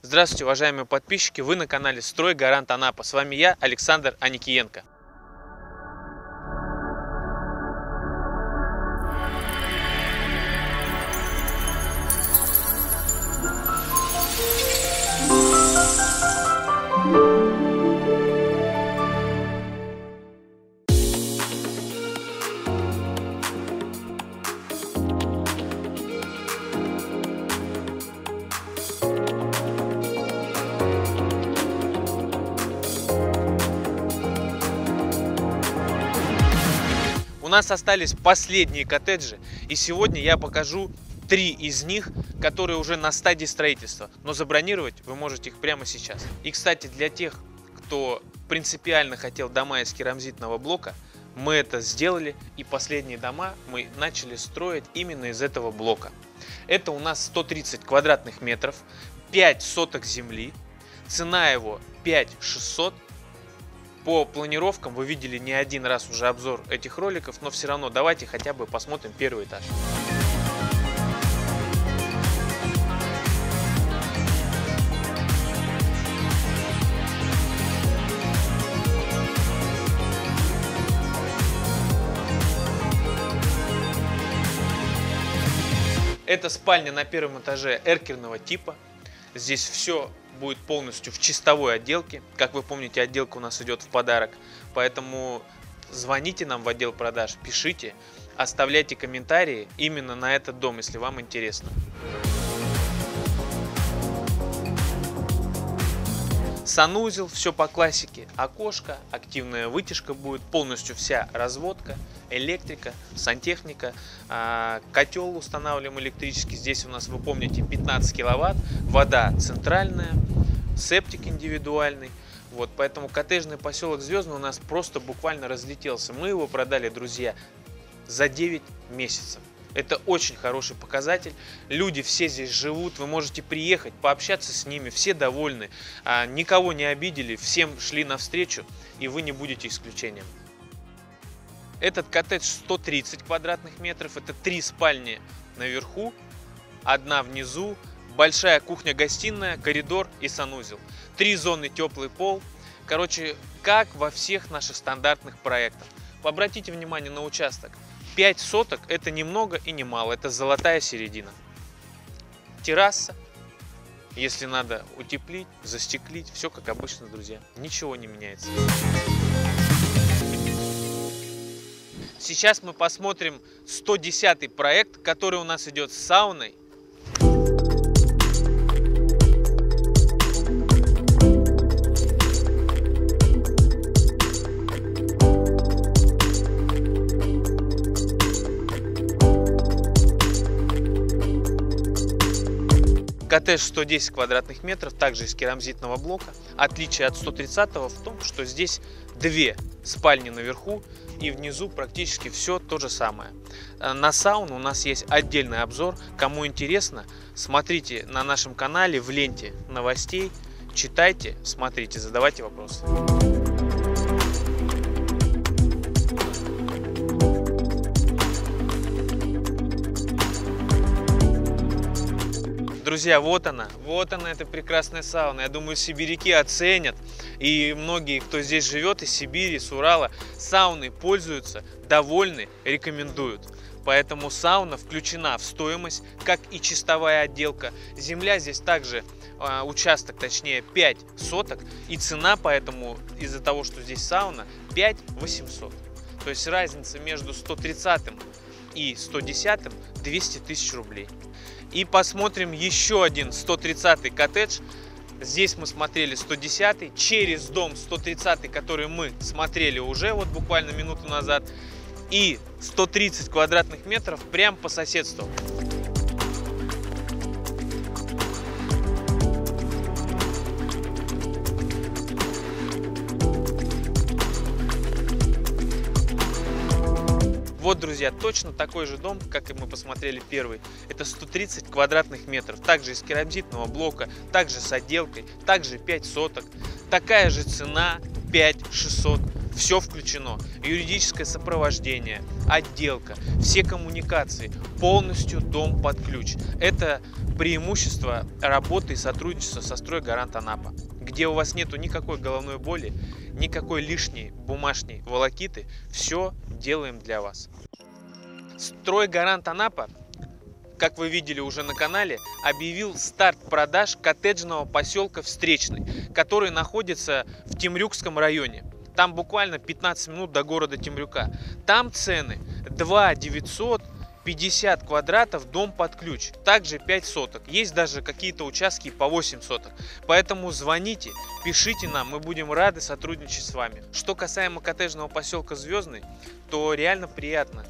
Здравствуйте, уважаемые подписчики! Вы на канале Стройгарант Анапа. С вами я, Александр Аникиенко. У нас остались последние коттеджи, и сегодня я покажу 3 из них, которые уже на стадии строительства, но забронировать вы можете их прямо сейчас. И, кстати, для тех, кто принципиально хотел дома из керамзитного блока, мы это сделали, и последние дома мы начали строить именно из этого блока. Это у нас 130 квадратных метров, 5 соток земли, цена его 5600. По планировкам вы видели не один раз уже обзор этих роликов, но все равно давайте хотя бы посмотрим первый этаж. Это спальня на первом этаже эркерного типа. Здесь все будет полностью в чистовой отделке. Как вы помните, отделка у нас идет в подарок, поэтому звоните нам в отдел продаж, пишите, оставляйте комментарии именно на этот дом, если вам интересно. Санузел, все по классике, окошко, активная вытяжка будет, полностью вся разводка, электрика, сантехника, котел устанавливаем электрический, здесь у нас, вы помните, 15 киловатт, вода центральная, септик индивидуальный. Вот, поэтому коттеджный поселок Звездный у нас просто буквально разлетелся, мы его продали, друзья, за 9 месяцев. Это очень хороший показатель, люди все здесь живут, вы можете приехать, пообщаться с ними, все довольны, никого не обидели, всем шли навстречу, и вы не будете исключением. Этот коттедж 130 квадратных метров, это 3 спальни наверху, 1 внизу, большая кухня-гостиная, коридор и санузел, 3 зоны теплый пол, короче, как во всех наших стандартных проектах. Обратите внимание на участок. 5 соток – это не много и не мало, это золотая середина. Терраса, если надо утеплить, застеклить, все как обычно, друзья, ничего не меняется. Сейчас мы посмотрим 110-й проект, который у нас идет с сауной. Коттедж 110 квадратных метров, также из керамзитного блока. Отличие от 130-го в том, что здесь 2 спальни наверху и внизу практически все то же самое. На сауну у нас есть отдельный обзор. Кому интересно, смотрите на нашем канале в ленте новостей, читайте, смотрите, задавайте вопросы. Друзья, вот она, эта прекрасная сауна. Я думаю, сибиряки оценят, и многие, кто здесь живет, из Сибири, с Урала, сауны пользуются, довольны, рекомендуют. Поэтому сауна включена в стоимость, как и чистовая отделка. Земля здесь также, участок, точнее, 5 соток, и цена, поэтому, из-за того, что здесь сауна, 5800. То есть разница между 130 и 110 – 200 тысяч рублей. И посмотрим еще один 130-й коттедж. Здесь мы смотрели 110-й. Через дом 130-й, который мы смотрели уже вот буквально минуту назад. И 130 квадратных метров прям по соседству. Вот, друзья, точно такой же дом, как и мы посмотрели первый. Это 130 квадратных метров, также из керамзитного блока, также с отделкой, также 5 соток. Такая же цена, 5600. все включено. Юридическое сопровождение, отделка, все коммуникации, полностью дом под ключ. Это преимущество работы и сотрудничества со «Стройгарант Анапа», где у вас нету никакой головной боли, никакой лишней бумажной волокиты. Все делаем для вас. «Стройгарант Анапа», как вы видели уже на канале, объявил старт продаж коттеджного поселка Встречный, который находится в Темрюкском районе. Там буквально 15 минут до города Темрюка. Там цены 2 950 квадратов, дом под ключ, также 5 соток. Есть даже какие-то участки по 8 соток. Поэтому звоните, пишите нам, мы будем рады сотрудничать с вами. Что касаемо коттеджного поселка Звездный, то реально приятно.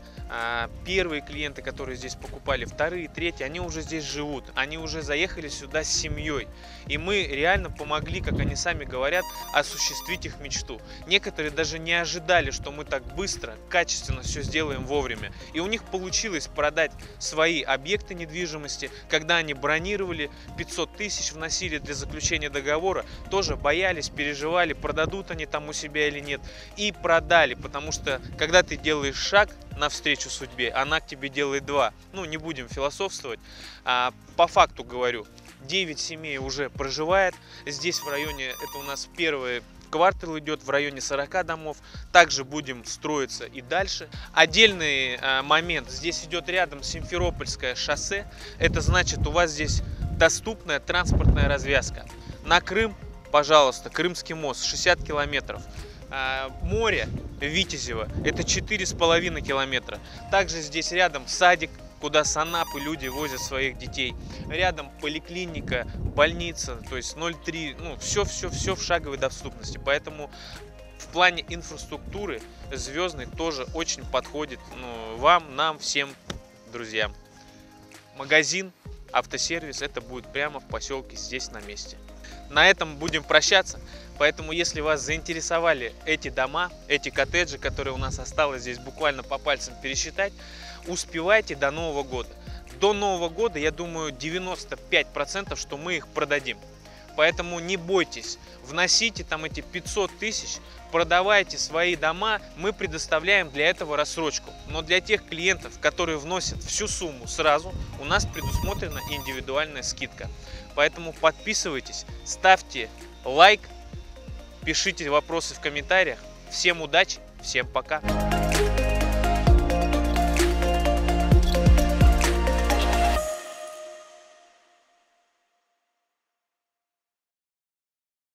Первые клиенты, которые здесь покупали, вторые, третьи, они уже здесь живут, они уже заехали сюда с семьей. И мы реально помогли, как они сами говорят, осуществить их мечту. Некоторые даже не ожидали, что мы так быстро, качественно все сделаем вовремя. И у них получилось продать свои объекты недвижимости, когда они бронировали, 500 тысяч вносили для заключения договора, тоже боялись, переживали, продадут они там у себя или нет. И продали, потому что когда ты делаешь шаг навстречу судьбе, она к тебе делает два. Ну, не будем философствовать, по факту говорю. 9 семей уже проживает здесь в районе, это у нас первый квартал идет, в районе 40 домов. Также будем строиться и дальше. Отдельный момент, здесь идет рядом Симферопольское шоссе, это значит, у вас здесь доступная транспортная развязка. На Крым, пожалуйста, Крымский мост, 60 километров. Море Витязево, это 4,5 километра. Также здесь рядом садик, куда с Анапы люди возят своих детей. Рядом поликлиника, больница, то есть 0,3, ну, все в шаговой доступности. Поэтому в плане инфраструктуры Звездный тоже очень подходит, ну, вам, нам, всем друзьям. Магазин, автосервис, это будет прямо в поселке, здесь на месте. На этом будем прощаться. Поэтому, если вас заинтересовали эти дома, эти коттеджи, которые у нас осталось здесь буквально по пальцам пересчитать, успевайте до Нового года. До Нового года, я думаю, 95%, что мы их продадим. Поэтому не бойтесь, вносите там эти 500 тысяч, продавайте свои дома, мы предоставляем для этого рассрочку. Но для тех клиентов, которые вносят всю сумму сразу, у нас предусмотрена индивидуальная скидка. Поэтому подписывайтесь, ставьте лайк, пишите вопросы в комментариях. Всем удачи, всем пока!